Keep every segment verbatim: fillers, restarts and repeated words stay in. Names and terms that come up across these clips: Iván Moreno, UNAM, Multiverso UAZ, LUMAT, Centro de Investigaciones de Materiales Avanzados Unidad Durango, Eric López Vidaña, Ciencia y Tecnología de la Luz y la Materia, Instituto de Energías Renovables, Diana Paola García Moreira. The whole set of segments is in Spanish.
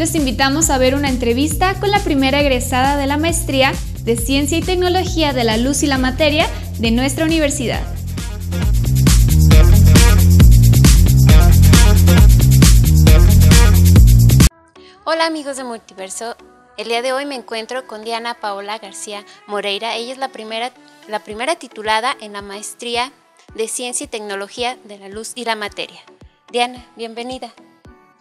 les invitamos a ver una entrevista con la primera egresada de la Maestría de Ciencia y Tecnología de la Luz y la Materia de nuestra universidad. Hola amigos de Multiverso, el día de hoy me encuentro con Diana Paola García Moreira. Ella es la primera, la primera titulada en la Maestría de Ciencia y Tecnología de la Luz y la Materia. Diana, bienvenida.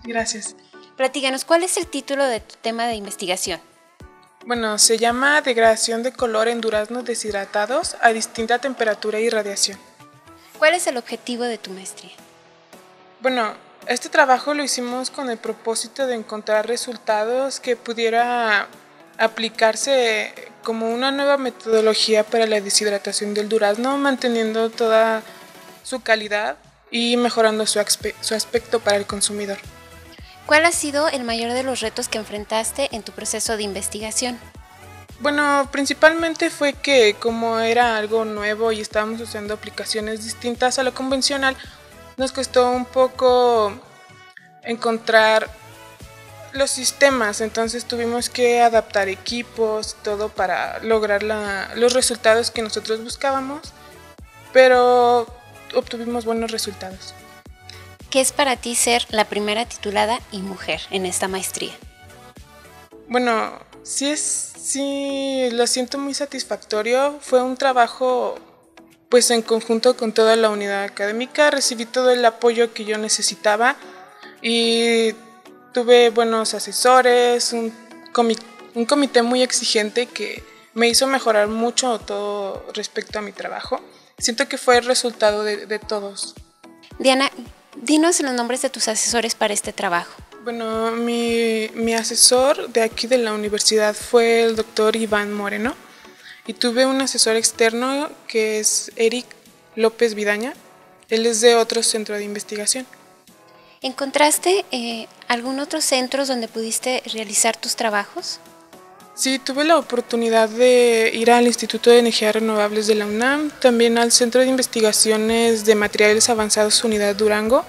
Gracias. Platícanos, ¿cuál es el título de tu tema de investigación? Bueno, se llama degradación de color en duraznos deshidratados a distinta temperatura y radiación. ¿Cuál es el objetivo de tu maestría? Bueno, este trabajo lo hicimos con el propósito de encontrar resultados que pudiera aplicarse como una nueva metodología para la deshidratación del durazno, manteniendo toda su calidad y mejorando su aspecto para el consumidor. ¿Cuál ha sido el mayor de los retos que enfrentaste en tu proceso de investigación? Bueno, principalmente fue que como era algo nuevo y estábamos usando aplicaciones distintas a lo convencional, nos costó un poco encontrar los sistemas, entonces tuvimos que adaptar equipos, todo para lograr la, los resultados que nosotros buscábamos, pero obtuvimos buenos resultados. ¿Qué es para ti ser la primera titulada y mujer en esta maestría? Bueno, sí, es, sí lo siento muy satisfactorio. Fue un trabajo pues en conjunto con toda la unidad académica. Recibí todo el apoyo que yo necesitaba y tuve buenos asesores, un comité, un comité muy exigente que me hizo mejorar mucho todo respecto a mi trabajo. Siento que fue el resultado de, de todos. Diana, dinos los nombres de tus asesores para este trabajo. Bueno, mi, mi asesor de aquí de la universidad fue el doctor Iván Moreno y tuve un asesor externo que es Eric López Vidaña. Él es de otro centro de investigación. ¿Encontraste eh, algún otro centro donde pudiste realizar tus trabajos? Sí, tuve la oportunidad de ir al Instituto de Energías Renovables de la UNAM, también al Centro de Investigaciones de Materiales Avanzados Unidad Durango.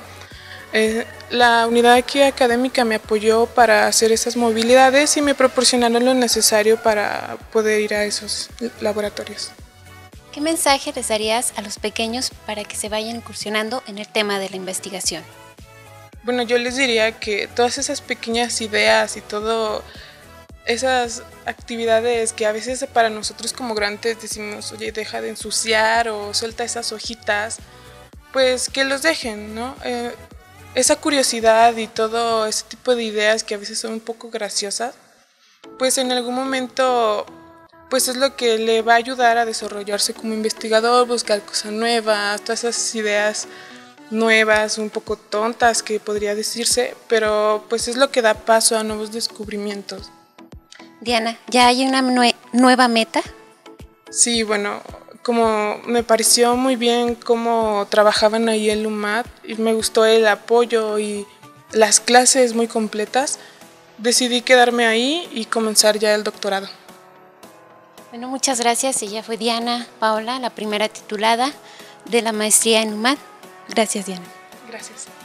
Eh, la unidad aquí académica me apoyó para hacer esas movilidades y me proporcionaron lo necesario para poder ir a esos laboratorios. ¿Qué mensaje les darías a los pequeños para que se vayan incursionando en el tema de la investigación? Bueno, yo les diría que todas esas pequeñas ideas y todo esas actividades que a veces para nosotros como grandes decimos, oye, deja de ensuciar o suelta esas hojitas, pues que los dejen, ¿no? Eh, esa curiosidad y todo ese tipo de ideas que a veces son un poco graciosas, pues en algún momento pues es lo que le va a ayudar a desarrollarse como investigador, buscar cosas nuevas, todas esas ideas nuevas, un poco tontas que podría decirse, pero pues es lo que da paso a nuevos descubrimientos. Diana, ¿ya hay una nue- nueva meta? Sí, bueno, como me pareció muy bien cómo trabajaban ahí en LUMAT y me gustó el apoyo y las clases muy completas, decidí quedarme ahí y comenzar ya el doctorado. Bueno, muchas gracias. Ella fue Diana Paola, la primera titulada de la maestría en LUMAT. Gracias, Diana. Gracias.